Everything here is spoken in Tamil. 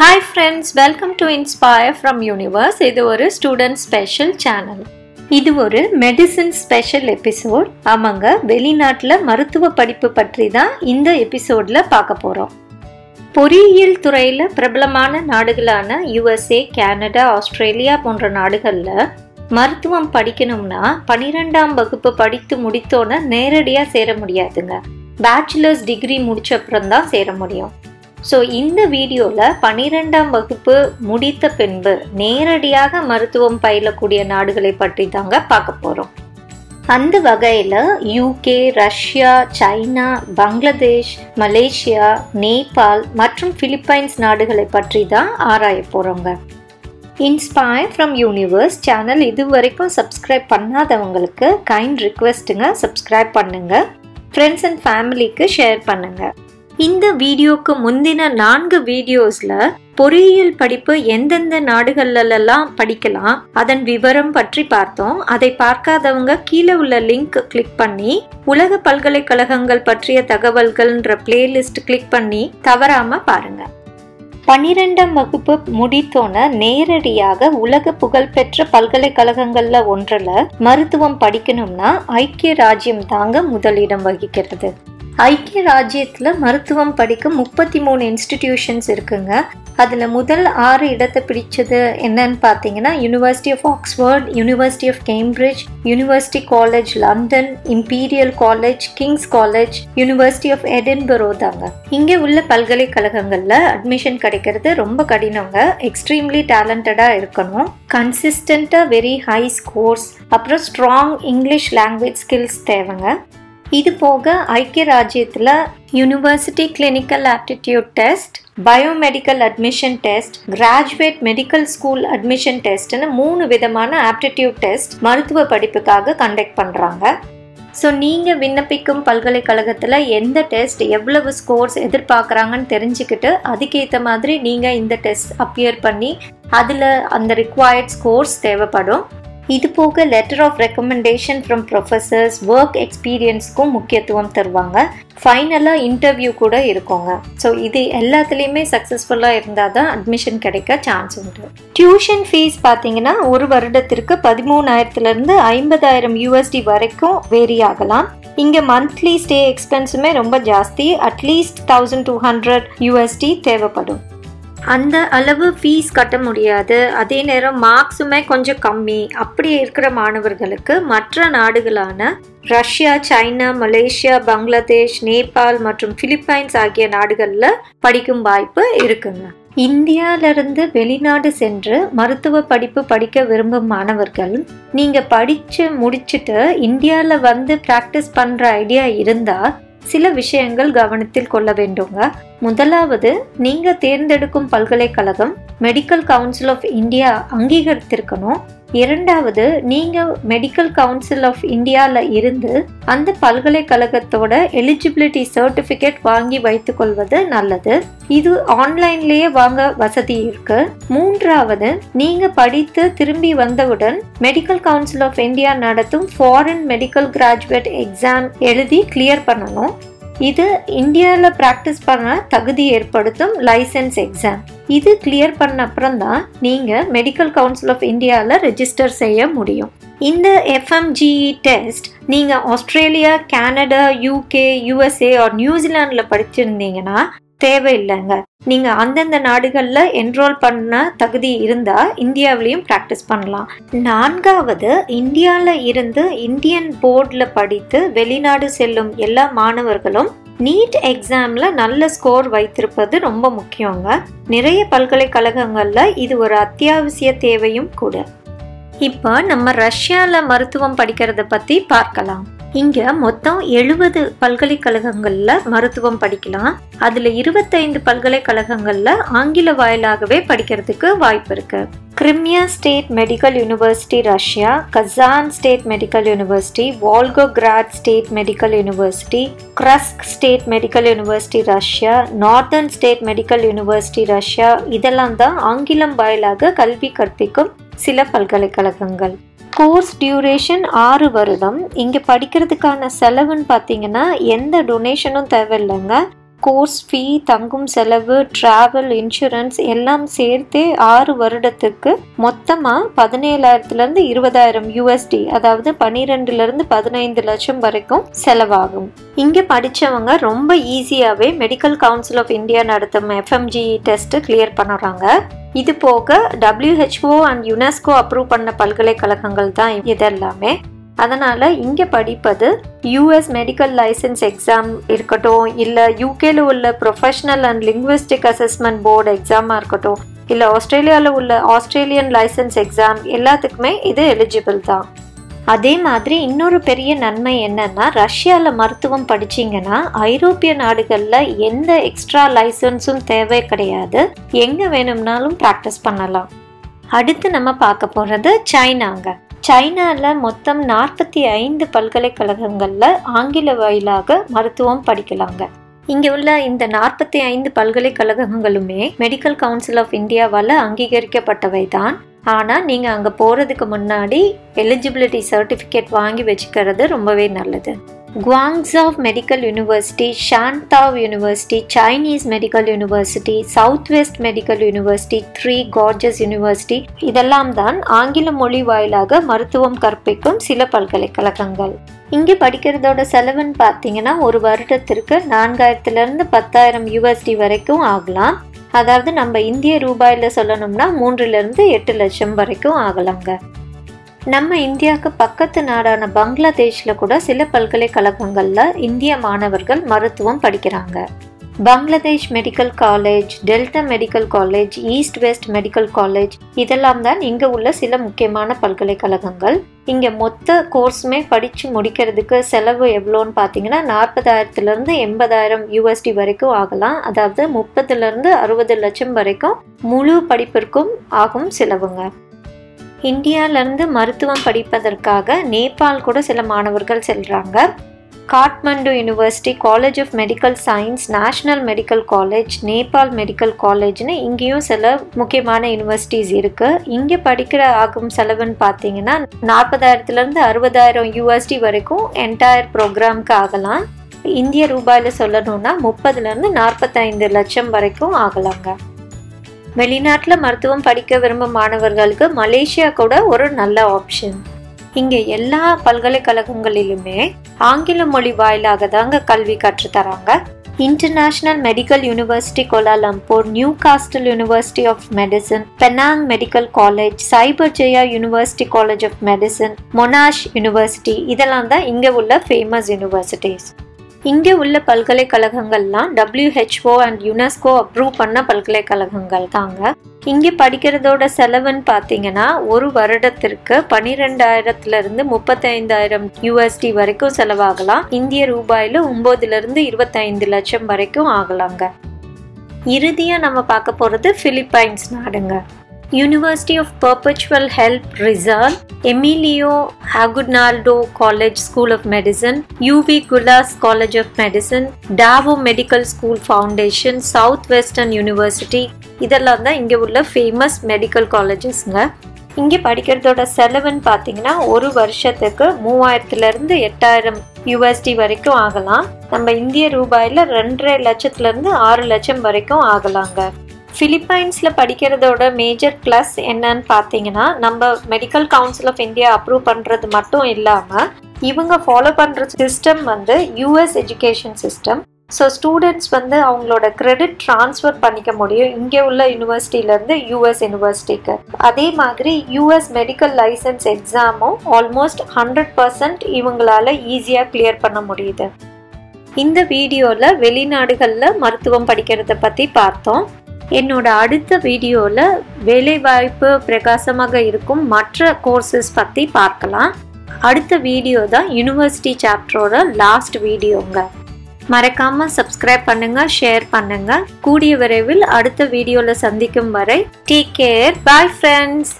Hi friends, welcome to Inspire from Universe. இது ஒரு student special channel. இது ஒரு medicine special episode. ஆமாங்க, வெளிநாட்டுல மருத்துவ படிப்பு பற்றி தான் இந்த எபிசோட்ல பார்க்க போறோம். பொறியியல் துறையில பிரபலமான நாடுகளான USA, கனடா, ஆஸ்திரேலியா போன்ற நாடுகள்ல மருத்துவம் படிக்கணும்னா 12ஆம் வகுப்பு படித்து முடித்தோன நேரடியா சேர முடியாதுங்க. பேச்சுலர்ஸ் டிகிரி முடிச்ச அப்புறம் தான் சேர முடியும். ஸோ இந்த வீடியோவில் 12ஆம் வகுப்பு முடித்த பின்பு நேரடியாக மருத்துவம் பயிலக்கூடிய நாடுகளை பற்றி தாங்க பார்க்க போகிறோம். அந்த வகையில் UK, Russia, China, Bangladesh, Malaysia, Nepal மற்றும் பிலிப்பைன்ஸ் நாடுகளை பற்றி தான் ஆராய போகிறோங்க. இன்ஸ்பயர் ஃப்ரம் யூனிவர்ஸ் சேனல் இது வரைக்கும் சப்ஸ்கிரைப் பண்ணாதவங்களுக்கு கைண்ட் ரிக்வெஸ்ட்டுங்க, சப்ஸ்கிரைப் பண்ணுங்கள். ஃப்ரெண்ட்ஸ் அண்ட் ஃபேமிலிக்கு ஷேர் பண்ணுங்கள். இந்த வீடியோக்கு முந்தின 4 வீடியோஸ்ல பொறியியல் படிப்பு எந்தெந்த நாடுகள்லாம் படிக்கலாம் அதன் விவரம் பற்றி பார்த்தோம். அதை பார்க்காதவங்க கீழே உள்ள லிங்க் கிளிக் பண்ணி உலக பல்கலைக்கழகங்கள் பற்றிய தகவல்கள்ன்ற பிளேலிஸ்ட் கிளிக் பண்ணி தவறாம பாருங்க. 12ஆம் வகுப்பு முடித்தோன நேரடியாக உலக புகழ்பெற்ற பல்கலைக்கழகங்கள்ல ஒன்றில் மருத்துவம் படிக்கணும்னா ஐக்கிய ராஜ்யம் தாங்க முதலிடம் வகிக்கிறது. ஐக்கிய ராஜ்யத்தில் மருத்துவம் படிக்க 33 இன்ஸ்டிடியூஷன்ஸ் இருக்குங்க. அதில் முதல் 6 இடத்தை பிடிச்சது என்னன்னு பார்த்தீங்கன்னா University of Oxford, University of Cambridge, University College London, Imperial College, King's College, University of Edinburgh தாங்க. இங்கே உள்ள பல்கலைக்கழகங்களில் அட்மிஷன் கிடைக்கிறது ரொம்ப கடினங்க. எக்ஸ்ட்ரீம்லி டேலண்டடாக இருக்கணும், கன்சிஸ்டண்ட்டாக வெரி ஹை ஸ்கோர்ஸ், அப்புறம் ஸ்ட்ராங் இங்கிலீஷ் லாங்குவேஜ் ஸ்கில்ஸ் தேவைங்க. இது போக ஐக்கிய ராஜ்யத்தில் university clinical aptitude test, biomedical admission test, graduate medical school admission டெஸ்ட்னு 3 விதமான ஆப்டிடியூட் டெஸ்ட் மருத்துவ படிப்புக்காக கண்டக்ட் பண்ணுறாங்க. ஸோ நீங்கள் விண்ணப்பிக்கும் பல்கலைக்கழகத்தில் எந்த டெஸ்ட் எவ்வளவு ஸ்கோர்ஸ் எதிர்பார்க்குறாங்கன்னு தெரிஞ்சுக்கிட்டு அதுக்கேற்ற மாதிரி நீங்கள் இந்த டெஸ்ட் அப்பியர் பண்ணி அதில் அந்த ரிக்வயர்ட் ஸ்கோர்ஸ் தேவைப்படும். இது போக letter of recommendation from professors, work எக்ஸ்பீரியன்ஸ்க்கும் முக்கியத்துவம் தருவாங்க. ஃபைனலாக இன்டர்வியூ கூட இருக்குங்க. ஸோ இது எல்லாத்துலேயுமே சக்ஸஸ்ஃபுல்லாக இருந்தால் தான் அட்மிஷன் கிடைக்க சான்ஸ் உண்டு. டியூஷன் ஃபீஸ் பார்த்தீங்கன்னா ஒரு வருடத்திற்கு 13,000 $50,000 வரைக்கும் வேரி ஆகலாம். இங்கே மந்த்லி ஸ்டே எக்ஸ்பென்ஸுமே ரொம்ப ஜாஸ்தி, அட்லீஸ்ட் $1,200 தேவைப்படும். அந்த அளவு ஃபீஸ் கட்ட முடியாது. அதே நேரம் மார்க்ஸுமே கொஞ்சம் கம்மி. அப்படி இருக்கிற மாணவர்களுக்கு மற்ற நாடுகளான Russia, China, Malaysia, Bangladesh, Nepal மற்றும் பிலிப்பைன்ஸ் ஆகிய நாடுகளில் படிக்கும் வாய்ப்பு இருக்குங்க. இந்தியாவிலிருந்து வெளிநாடு சென்று மருத்துவ படிப்பு படிக்க விரும்பும் மாணவர்கள், நீங்கள் படித்து முடிச்சுட்டு இந்தியாவில் வந்து ப்ராக்டிஸ் பண்ணுற ஐடியா இருந்தால் சில விஷயங்கள் கவனத்தில் கொள்ள வேண்டுங்க. முதலாவது, நீங்கள் தேர்ந்தெடுக்கும் பல்கலைக்கழகம் மெடிக்கல் கவுன்சில் ஆஃப் இந்தியா அங்கீகரித்திருக்கணும். இரண்டாவது, நீங்கள் மெடிக்கல் கவுன்சில் ஆஃப் இந்தியாவில் இருந்து அந்த பல்கலைக்கழகத்தோட எலிஜிபிலிட்டி சர்டிஃபிகேட் வாங்கி வைத்துக்கொள்வது நல்லது. இது ஆன்லைன்லேயே வாங்க வசதி இருக்கு. மூன்றாவது, நீங்கள் படித்து திரும்பி வந்தவுடன் மெடிக்கல் கவுன்சில் ஆஃப் இந்தியா நடத்தும் ஃபாரின் மெடிக்கல் கிராஜுவேட் எக்ஸாம் எழுதி கிளியர் பண்ணணும். இது இந்தியாவில் ப்ராக்டிஸ் பண்ண தகுதி ஏற்படுத்தும் லைசன்ஸ் எக்ஸாம். இது கிளியர் பண்ண அப்புறம் தான் நீங்கள் மெடிக்கல் கவுன்சில் ஆஃப் இந்தியாவில் ரெஜிஸ்டர் செய்ய முடியும். இந்த FMGE டெஸ்ட் நீங்கள் Australia, Canada, UK, USA or நியூசிலாண்டில் படிச்சிருந்தீங்கன்னா தேவையில்லைங்க. நீங்கள் அந்தந்த நாடுகளில் என்ரோல் பண்ண தகுதி இருந்தால் இந்தியாவிலையும் ப்ராக்டிஸ் பண்ணலாம். நான்காவது, இந்தியாவில் இருந்து இந்தியன் போர்டில் படித்து வெளிநாடு செல்லும் எல்லா மாணவர்களும் நீட் எக்ஸாமில் நல்ல ஸ்கோர் வைத்திருப்பது ரொம்ப முக்கியங்க. நிறைய பல்கலைக்கழகங்களில் இது ஒரு அத்தியாவசிய தேவையும் கூட. இப்போ நம்ம ரஷ்யாவில் மருத்துவம் படிக்கிறத பற்றி பார்க்கலாம். இங்கே மொத்தம் 70 பல்கலைக்கழகங்களில் மருத்துவம் படிக்கலாம். அதில் 25 பல்கலைக்கழகங்களில் ஆங்கில வாயிலாகவே படிக்கிறதுக்கு வாய்ப்பு இருக்கு. Crimea state medical university Russia, Kazan state medical university, Volgograd state medical university, Kursk state medical university Russia, northern state medical university Russia இதெல்லாம் தான் ஆங்கிலம் வாயிலாக கல்வி கற்பிக்கும் சில பல்கலைக்கழகங்கள். கோர்ஸ் டியூரேஷன் 6 வருடம். இங்கே படிக்கிறதுக்கான செலவுன்னு பார்த்தீங்கன்னா எந்த டொனேஷனும் தேவையில்லைங்க. கோர்ஸ் ஃபீ, தங்கும் செலவு, டிராவல், இன்சூரன்ஸ் எல்லாம் சேர்த்து 6 வருடத்துக்கு மொத்தமாக 17,000லேருந்து 20,000 USD, அதாவது 12லேருந்து 15 லட்சம் வரைக்கும் செலவாகும். இங்கே படித்தவங்க ரொம்ப ஈஸியாகவே மெடிக்கல் கவுன்சில் ஆஃப் இந்தியா நடத்தும் FMGE டெஸ்ட்டு கிளியர் பண்ணுறாங்க. இது போக WHO அண்ட் UNESCO அப்ரூவ் பண்ண பல்கலைக்கழகங்கள் தான் இதெல்லாமே. அதனால் இங்கே படிப்பது US மெடிக்கல் லைசன்ஸ் எக்ஸாம் இருக்கட்டும், இல்லை UKல உள்ள professional and linguistic assessment board எக்ஸாமாக இருக்கட்டும், இல்லை ஆஸ்திரேலியாவில் உள்ள ஆஸ்திரேலியன் லைசன்ஸ் எக்ஸாம் எல்லாத்துக்குமே இது எலிஜிபிள் தான். அதே மாதிரி இன்னொரு பெரிய நன்மை என்னன்னா, ரஷ்யாவில் மருத்துவம் படிச்சிங்கன்னா ஐரோப்பிய நாடுகளில் எந்த எக்ஸ்ட்ரா லைசன்ஸும் தேவை கிடையாது, எங்கே வேணும்னாலும் ப்ராக்டிஸ் பண்ணலாம். அடுத்து நம்ம பார்க்க போகிறது சைனாங்க. சைனாவில் மொத்தம் 45 பல்கலைக்கழகங்களில் ஆங்கில வாயிலாக மருத்துவம் படிக்கலாங்க. இங்கே உள்ள இந்த 45 பல்கலைக்கழகங்களுமே மெடிக்கல் கவுன்சில் ஆஃப் இந்தியாவால் அங்கீகரிக்கப்பட்டவை தான். ஆனால் நீங்கள் அங்கே போகிறதுக்கு முன்னாடி எலிஜிபிலிட்டி சர்டிஃபிகேட் வாங்கி வச்சுக்கிறது ரொம்பவே நல்லது. Guangzhou medical university, Shantou university, Chinese medical university, south west medical university, 3 Gorges university இதெல்லாம் தான் ஆங்கில மொழி வாயிலாக மருத்துவம் கற்பிக்கும் சில பல்கலைக்கழகங்கள். இங்கே படிக்கிறதோட செலவுன்னு பார்த்தீங்கன்னா 1 வருடத்திற்கு 4,000லேருந்து 10,000 USD வரைக்கும் ஆகலாம். அதாவது நம்ம இந்திய ரூபாயில் சொல்லணும்னா 3லேருந்து 8 லட்சம் வரைக்கும் ஆகலாங்க. நம்ம இந்தியாவுக்கு பக்கத்து நாடான பங்களாதேஷில் கூட சில பல்கலைக்கழகங்களில் இந்திய மாணவர்கள் மருத்துவம் படிக்கிறாங்க. Bangladesh medical college, Delta medical college, east west medical college இதெல்லாம் தான் இங்கே உள்ள சில முக்கியமான பல்கலைக்கழகங்கள். இங்கே மொத்த கோர்ஸுமே படித்து முடிக்கிறதுக்கு செலவு எவ்வளோன்னு பார்த்தீங்கன்னா 40,000லேருந்து 80,000 USD வரைக்கும் ஆகலாம். அதாவது 30லேருந்து 60 லட்சம் வரைக்கும் முழு படிப்பிற்கும் ஆகும் செலவுங்க. இந்தியாவிலேருந்து மருத்துவம் படிப்பதற்காக நேபாள் கூட சில மாணவர்கள் செல்கிறாங்க. Kathmandu university, college of medical science, national medical college, Nepal medical காலேஜ்னு இங்கேயும் சில முக்கியமான யூனிவர்சிட்டிஸ் இருக்குது. இங்கே படிக்கிற ஆகும் செலவுன்னு பார்த்தீங்கன்னா 40,000லேருந்து 60,000 USD வரைக்கும் என்டையர் ப்ரோக்ராம்க்கு ஆகலாம். இந்திய ரூபாயில் சொல்லணும்னா 30லேருந்து 45 லட்சம் வரைக்கும் ஆகலாங்க. வெளிநாட்டில் மருத்துவம் படிக்க விரும்பும் மாணவர்களுக்கு மலேசியா கூட ஒரு நல்ல ஆப்ஷன். இங்கே எல்லா பல்கலைக்கழகங்களிலுமே ஆங்கில மொழி வாயிலாக தாங்க கல்வி கற்றுத்தராங்க. International medical university Kuala Lumpur, Newcastle university of medicine, Penang medical college, Cyberjaya university college of medicine, Monash university இதெல்லாம் தான் இங்கே உள்ள ஃபேமஸ் யூனிவர்சிட்டிஸ். இங்கே உள்ள பல்கலைக்கழகங்கள்லாம் WHO அண்ட் UNESCO அப்ரூவ் பண்ண பல்கலைக்கழகங்கள் தாங்க. இங்கே படிக்கிறதோட செலவுன்னு பார்த்தீங்கன்னா 1 வருடத்திற்கு 12,000லேருந்து 35,000 USD வரைக்கும் செலவாகலாம். இந்திய ரூபாயில் 9லேருந்து 25 லட்சம் வரைக்கும் ஆகலாங்க. இறுதியாக நம்ம பார்க்க போகிறது பிலிப்பைன்ஸ் நாடுங்க. University of perpetual help reserve, Emilio Aguinaldo college school of medicine, UV Gullas college of medicine, Davao medical school foundation, south western university இதெல்லாம் தான் இங்கே உள்ள ஃபேமஸ் மெடிக்கல் காலேஜஸ்ங்க. இங்கே படிக்கிறதோட செலவுன்னு பார்த்தீங்கன்னா 1 வருஷத்துக்கு 3,000லேருந்து 8,000 USD வரைக்கும் ஆகலாம். நம்ம இந்திய ரூபாயில் 2,500,000லேருந்து 6 லட்சம் வரைக்கும் ஆகலாங்க. ஃபிலிப்பைன்ஸில் படிக்கிறதோட மேஜர் ப்ளஸ் என்னன்னு பார்த்தீங்கன்னா, நம்ம medical council of India approve பண்ணுறது மட்டும் இல்லாமல் இவங்க ஃபாலோ பண்ணுற சிஸ்டம் வந்து US education system. So students வந்து அவங்களோட கிரெடிட் ட்ரான்ஸ்ஃபர் பண்ணிக்க முடியும் இங்கே உள்ள யூனிவர்சிட்டியிலேருந்து US யூனிவர்சிட்டிக்கு. அதே மாதிரி US மெடிக்கல் லைசன்ஸ் எக்ஸாமும் ஆல்மோஸ்ட் 100% இவங்களால் ஈஸியாக கிளியர் பண்ண முடியுது. இந்த வீடியோவில் வெளிநாடுகளில் மருத்துவம் படிக்கிறத பற்றி பார்த்தோம். என்னோட அடுத்த வீடியோவில் வேலைவாய்ப்பு பிரகாசமாக இருக்கும் மற்ற கோர்சஸ் பற்றி பார்க்கலாம். அடுத்த வீடியோ தான் யூனிவர்சிட்டி சாப்டரோட லாஸ்ட் வீடியோங்க. மறக்காமல் சப்ஸ்கிரைப் பண்ணுங்கள், ஷேர் பண்ணுங்கள். கூடிய விரைவில் அடுத்த வீடியோவில் சந்திக்கும் வரை டேக் கேர். Bye friends.